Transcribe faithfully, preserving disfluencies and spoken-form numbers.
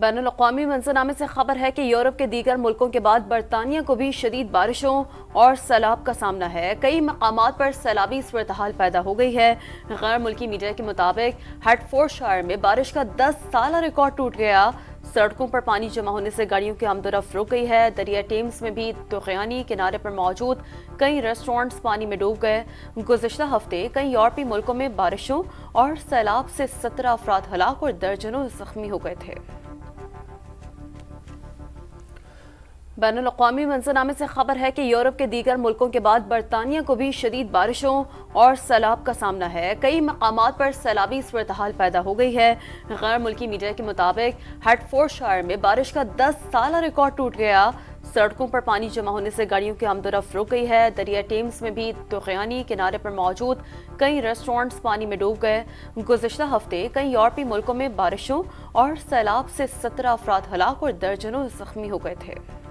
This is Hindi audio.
बैन अल-अक़वामी मंजरनामे से खबर है कि यूरोप के दीगर मुल्कों के बाद बरतानिया को भी शदीद बारिशों और सैलाब का सामना है। कई मकामात पर सैलाबी सूरतहाल पैदा हो गई है। गैर मुल्की मीडिया के मुताबिक हर्टफोर्डशायर में बारिश का दस साल रिकॉर्ड टूट गया। सड़कों पर पानी जमा होने से गाड़ियों की आमदोरफ्त रुक गई है। दरिया टेम्स में भी तुगयानी किनारे पर मौजूद कई रेस्टोरेंट्स पानी में डूब गए। गुज़िश्ता हफ्ते कई यूरोपीय मुल्कों में बारिशों और सैलाब से सत्रह अफराद हलाक और दर्जनों जख्मी हो गए थे। बैन अल-अक़वामी मंजरनामे से खबर है कि यूरोप के दीगर मुल्कों के बाद बरतानिया को भी शदीद बारिशों और सैलाब का सामना है। कई मकामात पर सैलाबी सूरतहाल पैदा हो गई है। गैर मुल्की मीडिया के मुताबिक हर्टफोर्डशायर में बारिश का दस साल रिकॉर्ड टूट गया। सड़कों पर पानी जमा होने से गाड़ियों की आमदोरफ्त रुक गई है। दरिया टेम्स में भी तुगयानी किनारे पर मौजूद कई रेस्टोरेंट्स पानी में डूब गए। गुज़िश्ता हफ्ते कई यूरोपीय मुल्कों में बारिशों और सैलाब से सत्रह अफराद हलाक और दर्जनों जख्मी हो गए थे।